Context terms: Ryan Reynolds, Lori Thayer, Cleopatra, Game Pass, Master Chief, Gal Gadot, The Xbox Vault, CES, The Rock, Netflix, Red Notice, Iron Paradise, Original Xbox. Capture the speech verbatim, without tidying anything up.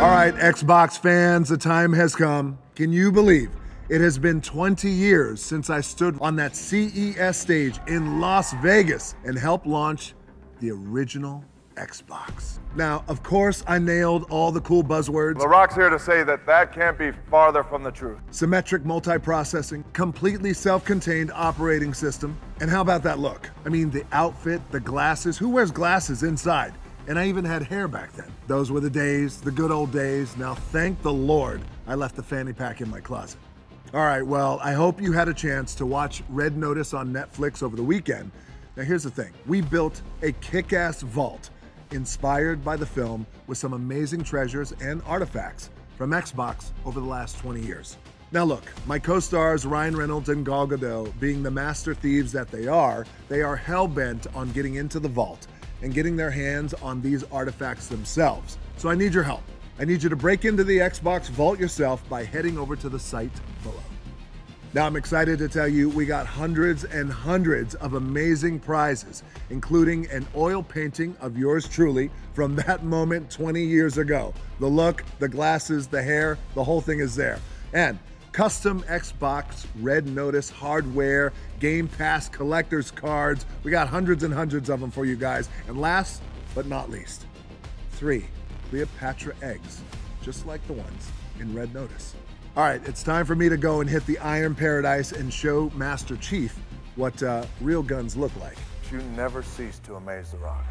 All right, Xbox fans, the time has come. Can you believe it has been twenty years since I stood on that C E S stage in Las Vegas and helped launch the original Xbox. Now, of course, I nailed all the cool buzzwords. The Rock's here to say that that can't be farther from the truth. Symmetric multi-processing, completely self-contained operating system. And how about that look? I mean, the outfit, the glasses. Who wears glasses inside? And I even had hair back then. Those were the days, the good old days. Now, thank the Lord, I left the fanny pack in my closet. All right, well, I hope you had a chance to watch Red Notice on Netflix over the weekend. Now, here's the thing. We built a kick-ass vault inspired by the film with some amazing treasures and artifacts from Xbox over the last twenty years. Now look, my co-stars Ryan Reynolds and Gal Gadot, being the master thieves that they are, they are hell-bent on getting into the vault and getting their hands on these artifacts themselves. So I need your help. I need you to break into the Xbox vault yourself by heading over to the site below. Now, I'm excited to tell you we got hundreds and hundreds of amazing prizes, including an oil painting of yours truly from that moment twenty years ago. The look, the glasses, the hair, the whole thing is there. And custom Xbox Red Notice hardware, Game Pass collector's cards. We got hundreds and hundreds of them for you guys. And last but not least, three Cleopatra eggs, just like the ones in Red Notice. All right, it's time for me to go and hit the Iron Paradise and show Master Chief what uh, real guns look like. You never cease to amaze The Rock.